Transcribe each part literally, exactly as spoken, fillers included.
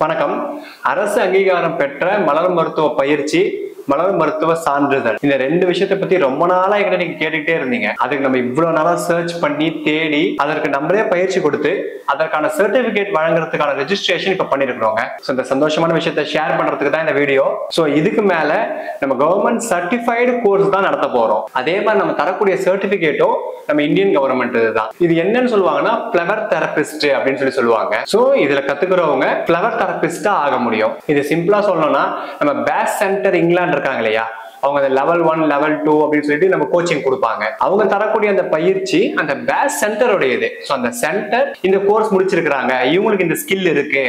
வணக்கம். அரசு அங்கீகாரம் பெற்ற மலர் மருத்துவ பயிற்சி, மலர் மருத்துவ சான்றிதழ், இந்த ரெண்டு விஷயத்தை பத்தி ரொம்ப நாளா எங்கிட்ட நீங்க கேட்டுக்கிட்டே இருந்தீங்க. அதுக்கு நம்ம இவ்வளவு நாளா சர்ச் பண்ணி தேடி அதற்கு நம்மளே பயிற்சி கொடுத்து அதற்கான சர்டிபிகேட் வழங்குறதுக்கான ரெஜிஸ்ட்ரேஷன் இப்ப பண்ணிருக்கிறோங்க. சோ இந்த சந்தோஷமான விஷயத்தை ஷேர் பண்றதுக்கு தான் இந்த வீடியோ. சோ இதுக்கு மேல நம்ம கவர்மெண்ட் சர்டிஃபைடு கோர்ஸ் தான் நடத்த போறோம். அதே மாதிரி நம்ம தரக்கூடிய சர்டிபிகேட்டும் நம்ம இந்தியன் கவர்மெண்ட் தான். இது என்னன்னு சொல்லுவாங்கன்னா பிளவர் தெரபிஸ்ட் அப்படின்னு சொல்லி சொல்லுவாங்க. சோ இதுல கத்துக்கிறவங்க பிளவர் தெரபிஸ்டா ஆக முடியும். இது சிம்பிளா சொல்லணும்னா நம்ம பேஸ் சென்டர் இங்கிலாந்து இருக்காங்க இல்லையா, அவங்க லெவல் ஒன் லெவல் டூ அப்படின்னு சொல்லிட்டு நம்ம கோச்சிங் கொடுப்பாங்க. அவங்க தரக்கூடிய அந்த பயிற்சி அந்த பேஸ் சென்டருடையது. ஸோ அந்த சென்டர் இந்த கோர்ஸ் முடிச்சிருக்கிறாங்க, இவங்களுக்கு இந்த ஸ்கில் இருக்கு,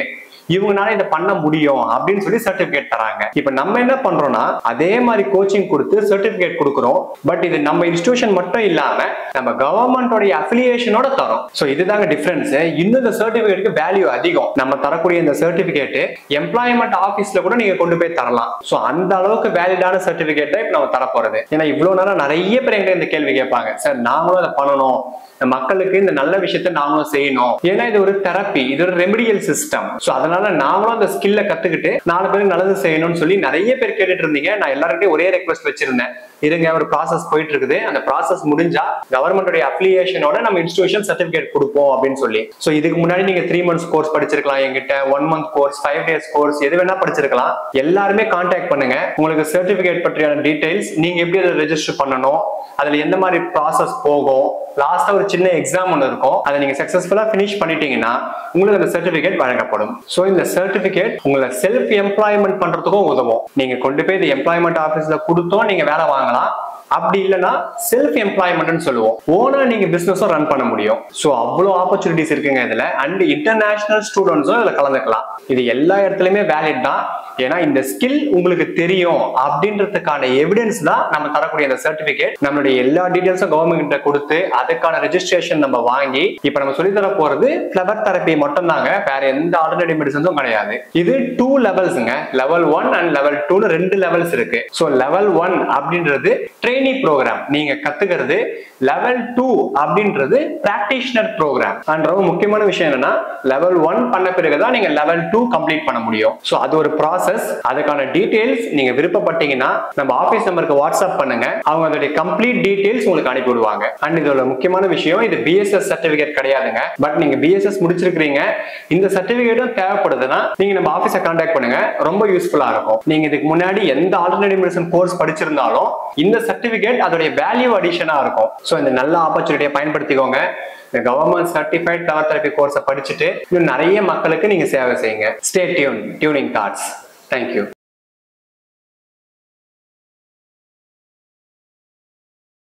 இவங்களால இதை பண்ண முடியும் அப்படின்னு சொல்லி சர்டிபிகேட் தராங்க. இப்ப நம்ம என்ன பண்றோம்னா அதே மாதிரி கோச்சிங் கொடுத்து சர்டிபிகேட் கொடுக்குறோம். பட் இது நம்ம இன்ஸ்டிடியூஷன் மட்டும் இல்லாம நம்ம கவர்மெண்டோடைய அஃபிலியேஷனோட தரோம். சோ இதுதாங்க டிஃபரன்ஸ். இன்னும் இந்த சர்டிபிகேட்டுக்கு வேல்யூ அதிகம். நம்ம தரக்கூடிய இந்த சர்டிபிகேட் எம்ப்ளாய்மெண்ட் ஆபீஸ்ல கூட நீங்க கொண்டு போய் தரலாம். சோ அந்த அளவுக்கு வேலிடான சர்டிபிகேட் தான் இப்ப நம்ம தரப்போறது. ஏன்னா இவ்வளவு நேரம் நிறைய பேர் எங்க இந்த கேள்வி கேட்பாங்க, சார் நாங்களும் அதை பண்ணணும், மக்களுக்கு இந்த நல்ல விஷயத்த நாங்களும் செய்யணும், ஏன்னா இது ஒரு தெரப்பி, இது ஒரு ரெமிடியல் சிஸ்டம், சோ அதனால நாங்களும் அந்த ஸ்கில்ல கத்துக்கிட்டு நாலு பேருக்கு நல்லது செய்யணும்னு சொல்லி நிறைய பேர் கேட்டுட்டு இருந்தீங்க. நான் எல்லாருக்கிட்டையும் ஒரே ரெக்வெஸ்ட் வச்சிருந்தேன், இருங்க ஒரு ப்ராசஸ் போயிட்டு இருக்குது, அந்த ப்ராசஸ் முடிஞ்சா கவர்மெண்டோட அப்ளிகேஷனோட நம்ம இன்ஸ்டிடியூஷன் சர்டிபிகேட் கொடுப்போம் அப்படின்னு சொல்லி. சோ இதுக்கு முன்னாடி நீங்க த்ரீ மந்த்ஸ் கோர்ஸ் படிச்சிருக்கலாம், எங்கிட்ட one month course, five days course, எது வேணா படிச்சிருக்கலாம். எல்லாருமே கான்டாக்ட் பண்ணுங்க, உங்களுக்கு சர்டிபிகேட் பற்றியான டீடைல்ஸ், நீங்க எப்படி அதை ரெஜிஸ்டர் பண்ணணும், அதுல எந்த மாதிரி ப்ராசஸ் போகும், லாஸ்டா ஒரு சின்ன எக்ஸாம் ஒன்று இருக்கும், அதை நீங்க சக்சஸ்ஃபுல்லா பினிஷ் பண்ணிட்டீங்கன்னா உங்களுக்கு அந்த சர்டிபிகேட் வழங்கப்படும். சோ இந்த சர்டிபிகேட் உங்களை செல்ஃப் எம்ப்ளாய்மெண்ட் பண்றதுக்கும் உதவும். நீங்க கொண்டு போய் இந்த எம்ப்ளாய்மெண்ட் ஆபீஸ்ல கொடுத்தோம், நீங்க வேலை வாங்கலாம். அப்படி இல்லைன்னா செல்ஃப் எம்ப்ளாய்மெண்ட் சொல்லுவோம், ஓனா நீங்க பிசினஸும் ரன் பண்ண முடியும். சோ அவ்வளவு ஆப்பர்ச்சுனிட்டிஸ் இருக்குங்க இதுல. அண்ட் இன்டர்நேஷனல் ஸ்டூடெண்ட்ஸும் இதுல கலந்துக்கலாம். இது எல்லா இடத்துலயுமே வேலிட் தான். ஏன்னா இந்த ஸ்கில் உங்களுக்கு தெரியும் அப்படின்றதுக்கான எவிடன்ஸ் தான் நம்ம தரக்கூடிய இந்த சர்டிபிகேட். நம்மளுடைய எல்லா டீடைல்ஸும் கவர்மெண்ட் கொடுத்து அதுக்கான ரெஜிஸ்ட்ரேஷன் நம்ம வாங்கி இப்ப நம்ம சொல்லி தர போறது பிளவர் தெரப்பி மட்டும் தாங்க, வேற எந்த ஆல்டர்னேட்டிவ் மெடிசன்ஸும் கிடையாது. இது டூ லெவல்ஸ்ங்க, லெவல் ஒன் அண்ட் லெவல் டூன்னு ரெண்டு லெவல்ஸ் இருக்கு. சோ லெவல் ஒன் அப்படின்றது ட்ரெய்னிங் ப்ரோக்ராம், நீங்க கத்துக்கிறது. லெவல் டூ அப்படின்றது பிராக்டிஷனர் ப்ரோக்ராம். அண்ட் ரொம்ப முக்கியமான விஷயம் என்னன்னா லெவல் ஒன் பண்ண பிறகுதான் நீங்க லெவல் டூ கம்ப்ளீட் பண்ண முடியும். சோ அது ஒரு ப்ராசஸ். அதுக்கான டீடைல்ஸ் நீங்க விருப்பப்பட்டீங்கன்னா நம்ம ஆபீஸ் நம்பருக்கு வாட்ஸ்அப் பண்ணுங்க, அவங்க அதோட கம்ப்ளீட் டீடைல்ஸ் உங்களுக்கு அனுப்பி விடுவாங்க. அண்ட் இதோட முக்கியமான விஷயம், இது பிஎஸ்எஸ் சர்டிபிகேட் கிடையாதுங்க. பட் நீங்க பிஎஸ்எஸ் முடிச்சிருக்கீங்க, இந்த சர்டிபிகேட்டும் தேவைப்படுதுன்னா நீங்க நம்ம ஆபீஸை கான்டாக்ட் பண்ணுங்க, ரொம்ப யூஸ்ஃபுல்லா இருக்கும். நீங்க இதுக்கு முன்னாடி எந்த ஆல்டர்னேட்டிவ் மெடிசன் கோர்ஸ் படிச்சிருந்தாலும் இந்த சர்டிபிகேட் அதோட வேல்யூ அடிஷனா இருக்கும். சோ இந்த நல்ல ஆப்பர்ச்சுனிட்டியை பயன்படுத்திக்கோங்க. கவர்மெண்ட் சர்டிஃபைட் பிளவர் தெரப்பி கோர்ஸை படிச்சுட்டு இன்னும் நிறைய மக்களுக்கு நீங்க சேவை செய்யுங்க. Stay tune, tuning thoughts. Thank you.